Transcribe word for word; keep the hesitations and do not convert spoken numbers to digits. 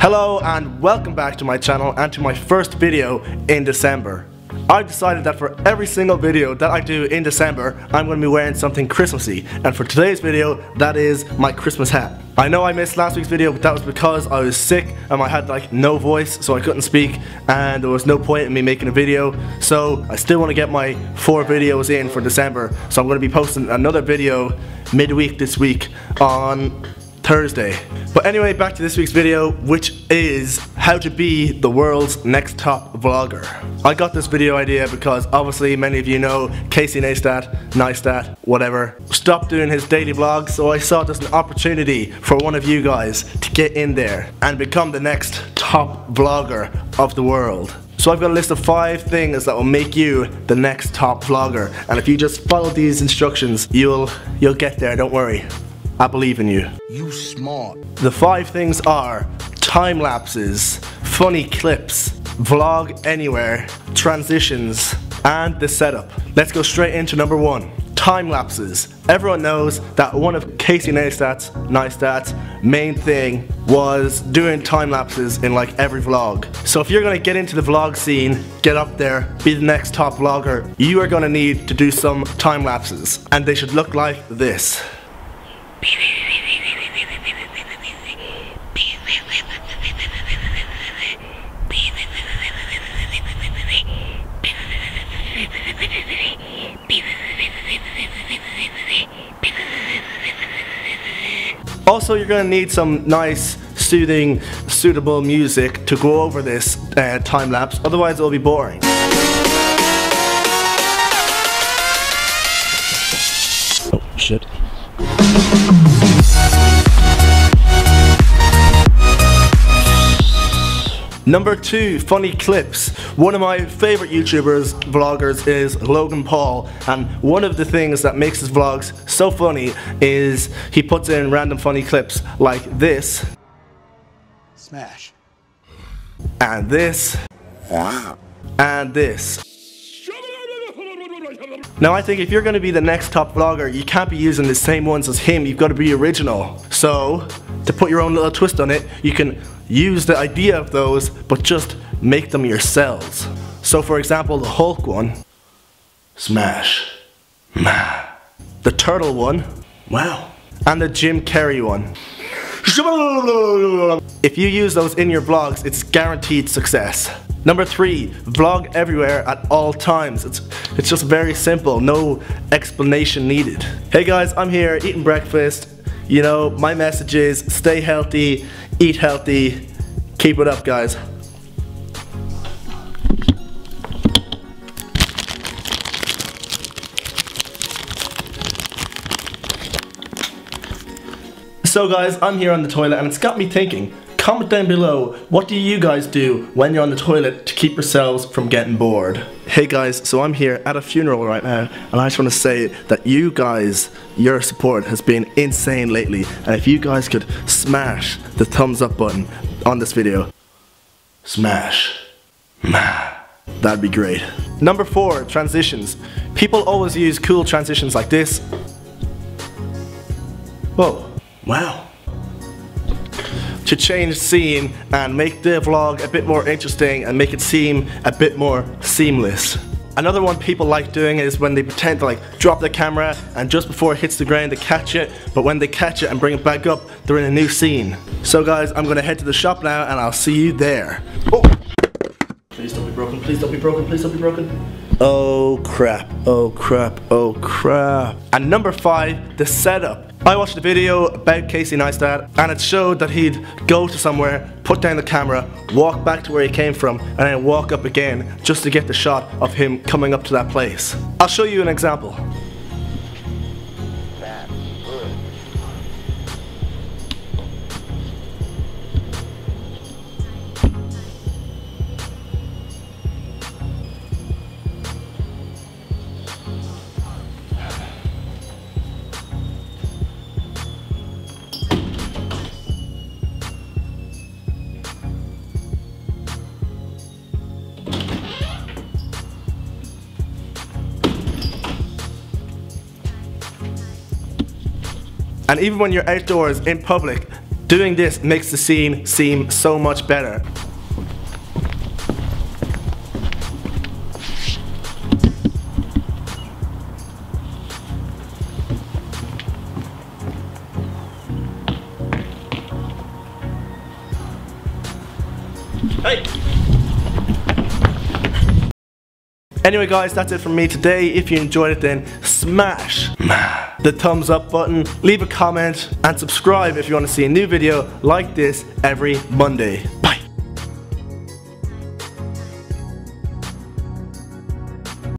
Hello and welcome back to my channel and to my first video in December. I've decided that for every single video that I do in December, I'm going to be wearing something Christmassy, and for today's video, that is my Christmas hat. I know I missed last week's video, but that was because I was sick and I had like no voice, so I couldn't speak and there was no point in me making a video. So I still want to get my four videos in for December, so I'm going to be posting another video midweek this week on Thursday. But anyway, back to this week's video, which is how to be the world's next top vlogger. I got this video idea because obviously many of you know Casey Neistat, Neistat, whatever, stopped doing his daily vlogs, so I saw it as an opportunity for one of you guys to get in there and become the next top vlogger of the world. So I've got a list of five things that will make you the next top vlogger, and if you just follow these instructions, you'll you'll get there, don't worry. I believe in you. You smart. The five things are time lapses, funny clips, vlog anywhere, transitions, and the setup. Let's go straight into number one. Time lapses. Everyone knows that one of Casey Neistat's, Neistat's main thing was doing time lapses in like every vlog. So if you're gonna get into the vlog scene, get up there, be the next top vlogger, you are gonna need to do some time lapses. And they should look like this. Also, you're going to need some nice, soothing, suitable music to go over this uh, time lapse, otherwise it'll be boring. Oh, shit. Number two, funny clips. One of my favorite YouTubers, vloggers is Logan Paul, and one of the things that makes his vlogs so funny is he puts in random funny clips like this. Smash. And this. Wow. And this. Now I think if you're going to be the next top vlogger, you can't be using the same ones as him, you've got to be original. So, to put your own little twist on it, you can use the idea of those, but just make them yourselves. So for example, the Hulk one. Smash. Ma. The Turtle one. Wow. And the Jim Carrey one. If you use those in your vlogs, it's guaranteed success. Number three, vlog everywhere at all times. It's, it's just very simple, no explanation needed. Hey guys, I'm here eating breakfast. You know, my message is stay healthy, eat healthy, keep it up guys. So guys, I'm here on the toilet and it's got me thinking. Comment down below, what do you guys do when you're on the toilet to keep yourselves from getting bored? Hey guys, so I'm here at a funeral right now, and I just want to say that you guys, your support has been insane lately, and if you guys could smash the thumbs up button on this video. Smash. That'd be great. Number four, transitions. People always use cool transitions like this. Whoa. Wow. To change scene and make the vlog a bit more interesting and make it seem a bit more seamless. Another one people like doing is when they pretend to like drop the camera and just before it hits the ground they catch it, but when they catch it and bring it back up, they're in a new scene. So guys, I'm gonna head to the shop now and I'll see you there. Oh! Please don't be broken, please don't be broken, please don't be broken. Oh crap, oh crap, oh crap. And number five, the setup. I watched a video about Casey Neistat and it showed that he'd go to somewhere, put down the camera, walk back to where he came from and then walk up again just to get the shot of him coming up to that place. I'll show you an example. And even when you're outdoors in public, Doing this makes the scene seem so much better. Hey! Anyway guys, that's it from me today. If you enjoyed it, then smash the thumbs up button, leave a comment, and subscribe if you want to see a new video like this every Monday.